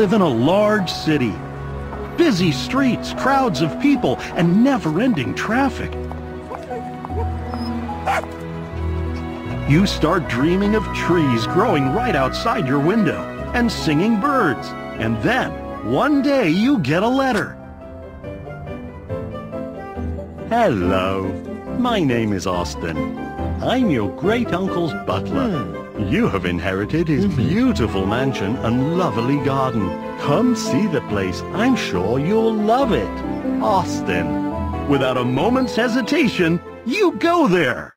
live in a large city. Busy streets, crowds of people, and never-ending traffic. You start dreaming of trees growing right outside your window and singing birds. And then, one day, you get a letter. Hello, my name is Austin. I'm your great-uncle's butler. You have inherited his beautiful mansion and lovely garden. Come see the place. I'm sure you'll love it. Austin. Without a moment's hesitation, you go there.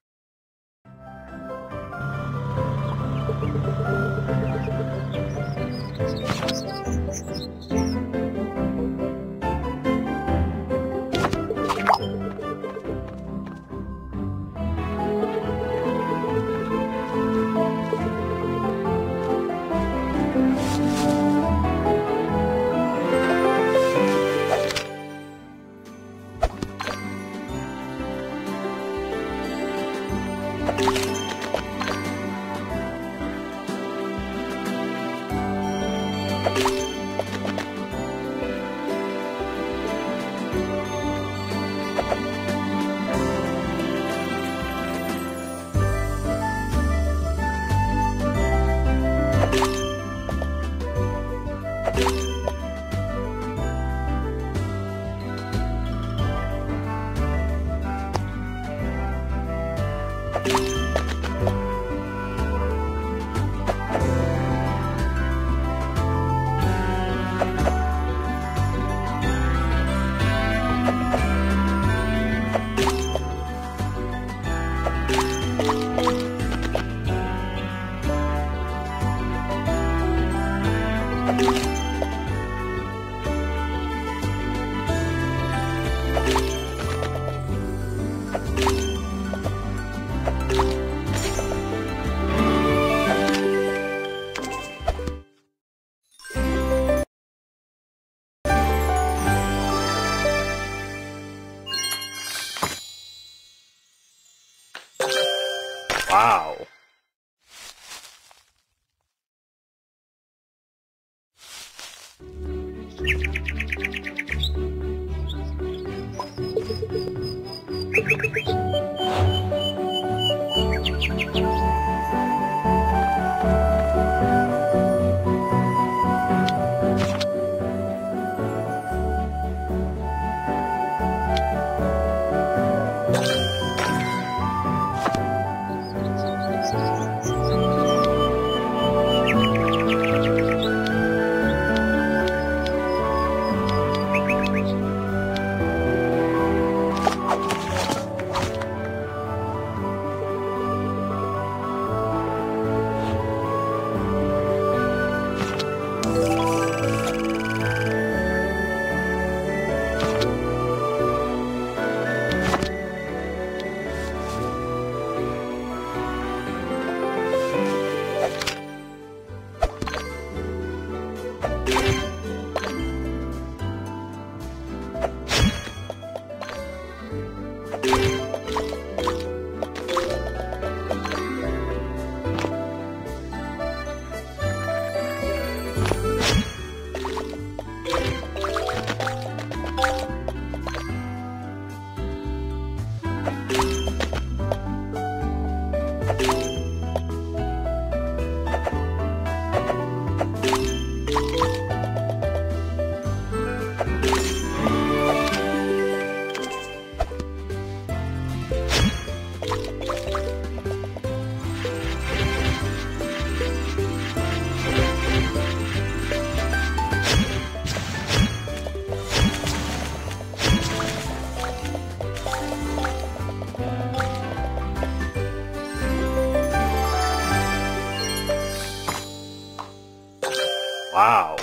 Wow. Wow.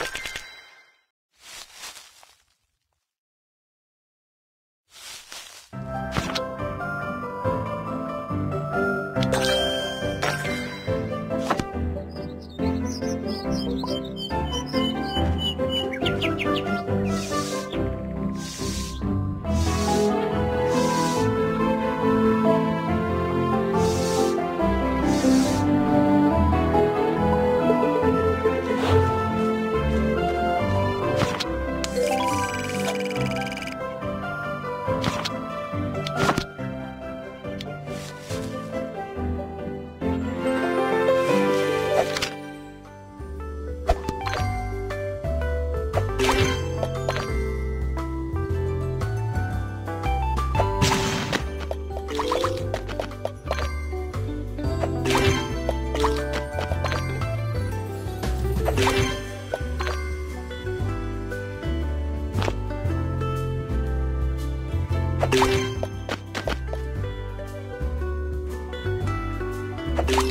Wow.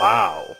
Wow.